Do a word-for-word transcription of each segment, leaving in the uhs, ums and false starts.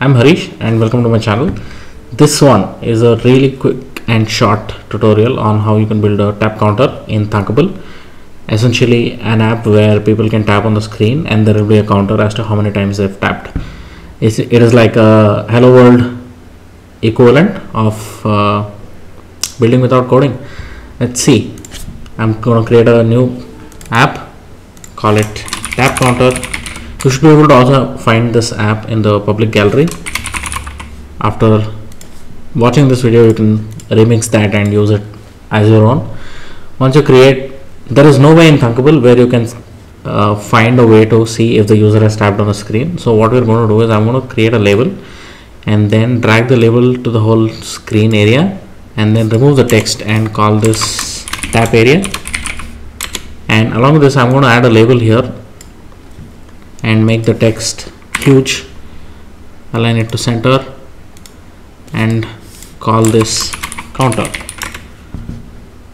I'm Harish and welcome to my channel. This one is a really quick and short tutorial on how you can build a tap counter in Thunkable. Essentially an app where people can tap on the screen and there will be a counter as to how many times they've tapped. It's, it is like a hello world equivalent of uh, building without coding. Let's see. I'm going to create a new app, call it tap counter. You should be able to also find this app in the public gallery. After watching this video, you can remix that and use it as your own. Once you create, there is no way in Thunkable where you can uh, find a way to see if the user has tapped on the screen. So what we're going to do is I'm going to create a label and then drag the label to the whole screen area and then remove the text and call this tap area. And along with this, I'm going to add a label here and make the text huge, align it to center, and call this counter.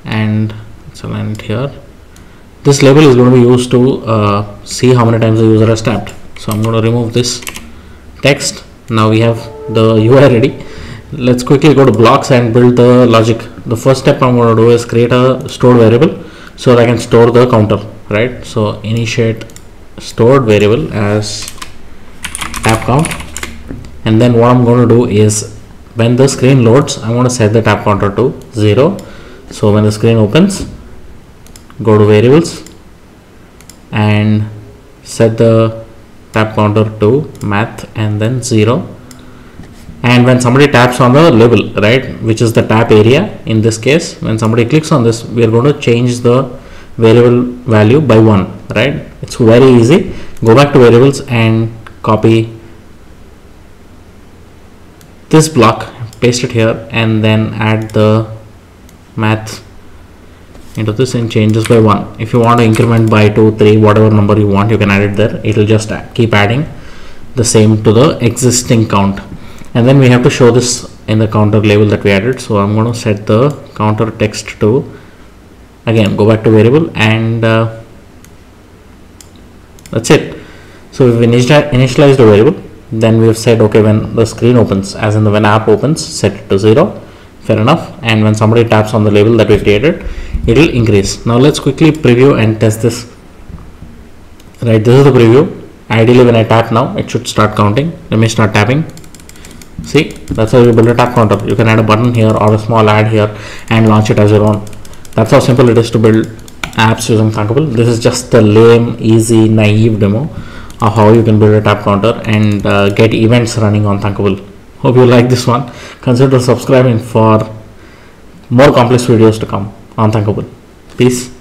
And let's align it here. This label is going to be used to uh, see how many times the user has tapped. So I'm going to remove this text. Now we have the U I ready. Let's quickly go to blocks and build the logic. The first step I'm going to do is create a stored variable so that I can store the counter, right? So initiate stored variable as tap count, and then what I'm going to do is when the screen loads, I want to set the tap counter to zero. So when the screen opens, go to variables and set the tap counter to math and then zero. And when somebody taps on the label, right, which is the tap area in this case, when somebody clicks on this, we are going to change the variable value by one, right? It's very easy. Go back to variables and copy this block, paste it here, and then add the math into this and change this by one. If you want to increment by two, three, whatever number you want, you can add it there. It'll just keep adding the same to the existing count. And then we have to show this in the counter label that we added. So I'm going to set the counter text to, again, go back to variable, and uh, that's it. So we've initialized the variable, then we've said, okay, when the screen opens, as in the when app opens, set it to zero. Fair enough. And when somebody taps on the label that we created, it will increase. Now let's quickly preview and test this. Right, this is the preview. Ideally, when I tap now, it should start counting. Let me start tapping. See, that's how you build a tap counter. You can add a button here or a small ad here and launch it as your own. That's how simple it is to build apps using Thunkable. This is just the lame, easy, naive demo of how you can build a tap counter and uh, get events running on Thunkable. Hope you like this one. Consider subscribing for more complex videos to come on Thunkable. Peace.